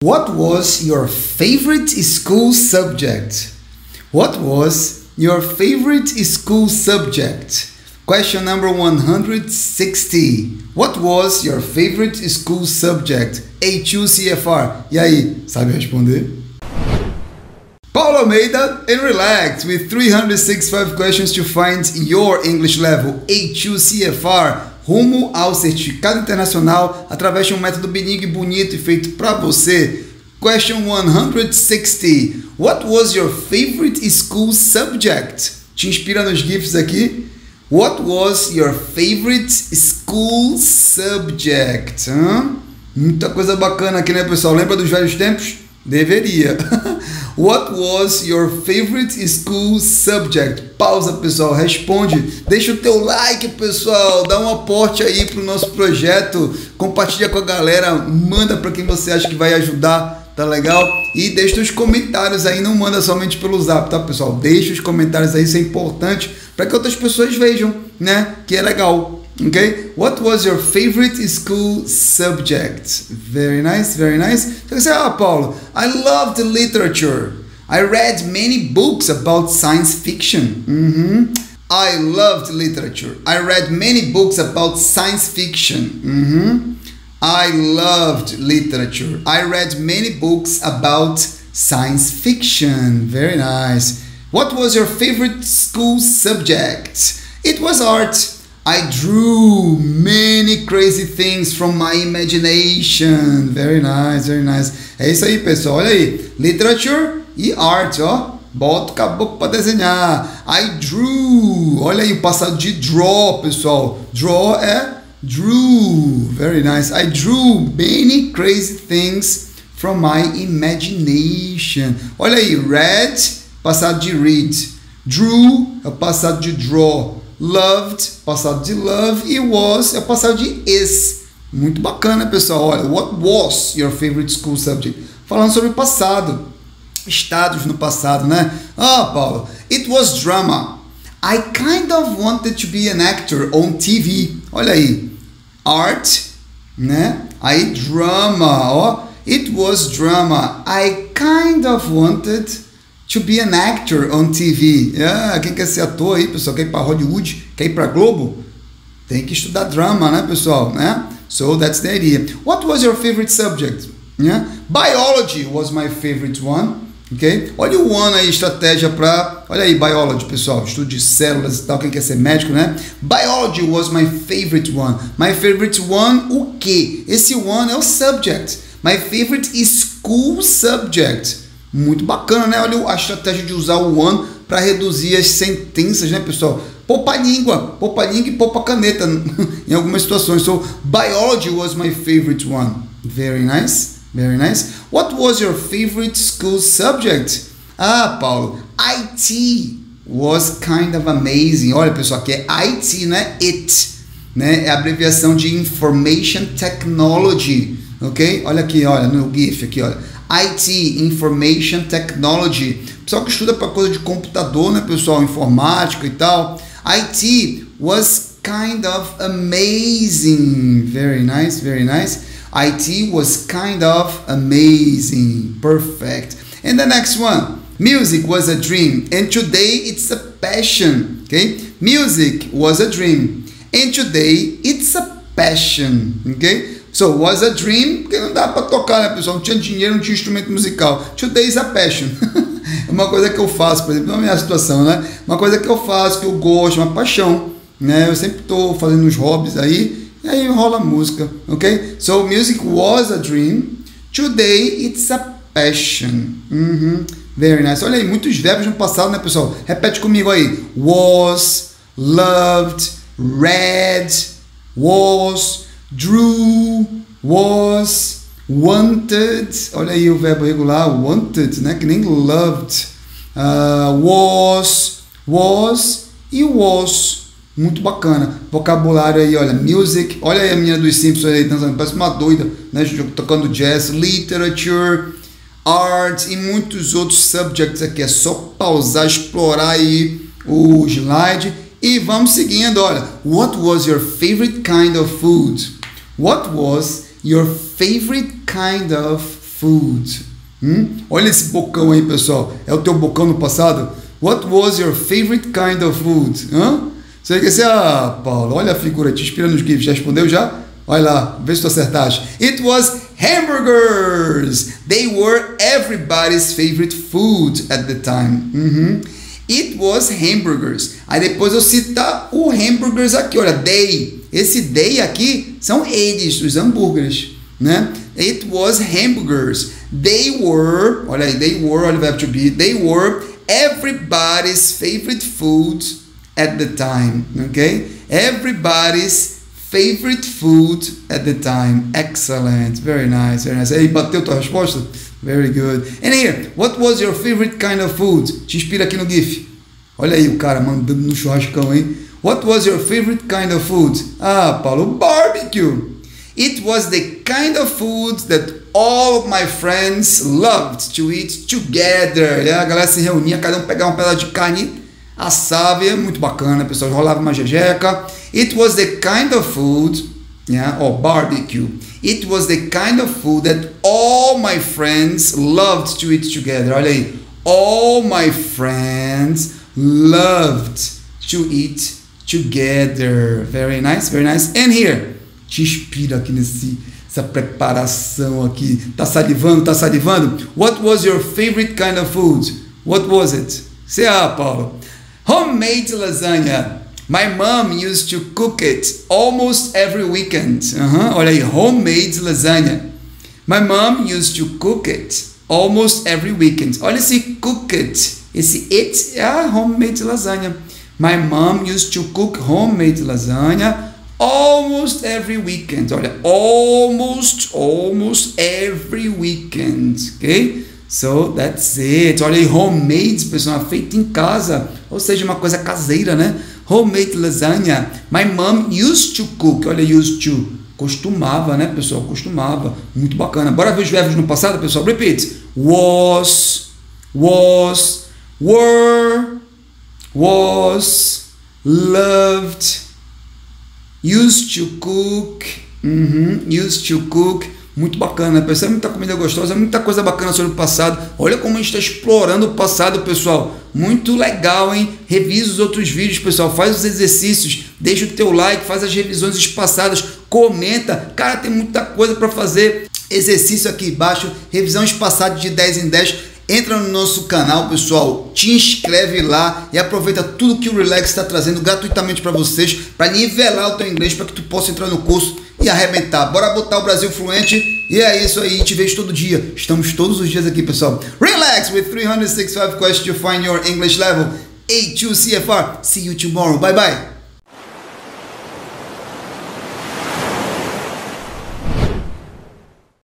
What was your favorite school subject? What was your favorite school subject? Question number 160. What was your favorite school subject? A2CFR. E aí, sabe responder? Paulo Almeida and Relax with 365 questions to find your English level. A2CFR. Rumo ao certificado internacional através de um método bilíngue bonito e feito para você. Question 160. What was your favorite school subject? Te inspira nos GIFs aqui. What was your favorite school subject? Muita coisa bacana aqui, né, pessoal? Lembra dos velhos tempos? Deveria. What was your favorite school subject? Pausa, pessoal, responde. Deixa o teu like, pessoal. Dá um aporte aí pro nosso projeto. Compartilha com a galera. Manda para quem você acha que vai ajudar, tá legal? E deixa os comentários aí. Não manda somente pelo zap, tá, pessoal? Deixa os comentários aí, isso é importante para que outras pessoas vejam, né? Que é legal, ok? What was your favorite school subject? Very nice, very nice. Então você, Paulo, I loved literature. I read many books about science fiction. I loved literature. I read many books about science fiction. I loved literature. I read many books about science fiction. Very nice. What was your favorite school subject? It was art. I drew many crazy things from my imagination. Very nice, very nice. É isso aí, pessoal. Olha aí. Literature e arte, ó. Bota o caboclo para desenhar. I drew. Olha aí o passado de draw, pessoal. Draw é drew. Very nice. I drew many crazy things from my imagination. Olha aí. Read, passado de read. Drew é o passado de draw. Loved, passado de love. E was é o passado de is. Muito bacana, pessoal. Olha, what was your favorite school subject? Falando sobre o passado. Estados no passado, né? Ah, Paulo, it was drama. I kind of wanted to be an actor on TV. Olha aí. Art, né? Aí drama, ó. It was drama. I kind of wanted to be an actor on TV. Ah, quem quer ser ator aí, pessoal? Quer ir para Hollywood? Quer ir para Globo? Tem que estudar drama, né, pessoal? Né? So that's the idea. What was your favorite subject? Yeah? Biology was my favorite one. Okay? Olha o one aí, estratégia para... Olha aí, biology, pessoal. Estudo de células e tal. Quem quer ser médico, né? Biology was my favorite one. My favorite one, o quê? Esse one é o subject. My favorite school subject. Muito bacana, né? Olha a estratégia de usar o one para reduzir as sentenças, né, pessoal? Poupa língua e poupa caneta em algumas situações. So, biology was my favorite one. Very nice, very nice. What was your favorite school subject? Ah, Paulo, IT was kind of amazing. Olha, pessoal, aqui é IT, né? IT, né? É a abreviação de Information Technology, ok? Olha aqui, olha, no GIF aqui, olha. IT, Information Technology. Pessoal que estuda para coisa de computador, né, pessoal? Informática e tal. IT was kind of amazing. Very nice, very nice. IT was kind of amazing. Perfect. And the next one. Music was a dream. And today it's a passion. Okay? Music was a dream. And today it's a passion. Okay? So, was a dream, porque não dá para tocar, né, pessoal? Não tinha dinheiro, não tinha instrumento musical. Today is a passion. É uma coisa que eu faço, por exemplo, na minha situação, né? Uma coisa que eu faço, que eu gosto, uma paixão, né? Eu sempre estou fazendo uns hobbies aí, e aí rola música, ok? So, music was a dream. Today, it's a passion. Very nice. Olha aí, muitos verbos no passado, né, pessoal? Repete comigo aí. Was, loved, read, was... Drew, was, wanted. Olha aí o verbo regular, wanted, né? Que nem loved. Was e was. Muito bacana. Vocabulário aí, olha. Music. Olha aí a menina dos Simpsons aí dançando. Parece uma doida, né? Tocando jazz. Literature, art e muitos outros subjects aqui. É só pausar, explorar aí o slide. E vamos seguindo, olha. What was your favorite kind of food? What was your favorite kind of food. Olha esse bocão aí, pessoal. É o teu bocão no passado? What was your favorite kind of food? Você quer ser a Paula? Olha a figura, te inspira nos GIFs. Já respondeu já? Olha lá, vê se tu acertaste. It was hamburgers. They were everybody's favorite food at the time. It was hamburgers. Aí depois eu citar o hamburgers aqui, olha, they. Esse they aqui são eles, os hambúrgueres, né? It was hamburgers. They were, olha aí, they were, olha o verbo to be. They were everybody's favorite food at the time, ok? Everybody's favorite food at the time. Excellent, very nice, very nice. Aí bateu tua resposta? Very good. And here, what was your favorite kind of food? Te inspira aqui no GIF. Olha aí o cara mandando no churrascão, hein? What was your favorite kind of food? Ah, Paulo, barbecue. It was the kind of food that all my friends loved to eat together. A galera se reunia, cada um pegava um pedaço de carne, assava, e é muito bacana, pessoal. Rolava uma jejeca. It was the kind of food, or barbecue. It was the kind of food that all my friends loved to eat together. Olha aí. All my friends loved to eat together. Very nice, very nice. And here, te inspira aqui nessa preparação aqui. Tá salivando, tá salivando? What was your favorite kind of food? What was it? Say, Paulo. Homemade lasagna. My mom used to cook it almost every weekend. Olha aí, homemade lasagna. My mom used to cook it almost every weekend. Olha esse cook it. Esse it é a homemade lasagna. My mom used to cook homemade lasagna almost every weekend. Olha, almost every weekend. Ok? So, that's it. Olha aí, homemade, pessoal, feito em casa. Ou seja, uma coisa caseira, né? Homemade lasagna. My mom used to cook. Olha, used to. Costumava, né, pessoal? Costumava. Muito bacana. Bora ver os verbos no passado, pessoal? Repeat. Was, were, was, loved, used to cook. Used to cook. Muito bacana, pessoal. Muita comida gostosa, muita coisa bacana sobre o passado. Olha como a gente está explorando o passado, pessoal. Muito legal, hein? Revisa os outros vídeos, pessoal. Faz os exercícios. Deixa o teu like. Faz as revisões espaçadas. Comenta. Cara, tem muita coisa para fazer. Exercício aqui embaixo. Revisão espaçada de 10 em 10. Entra no nosso canal, pessoal, te inscreve lá e aproveita tudo que o Relax está trazendo gratuitamente para vocês, para nivelar o teu inglês, para que tu possa entrar no curso e arrebentar. Bora botar o Brasil fluente e é isso aí, te vejo todo dia. Estamos todos os dias aqui, pessoal. Relax with 365 questions to find your English level A2 CFR. See you tomorrow. Bye, bye.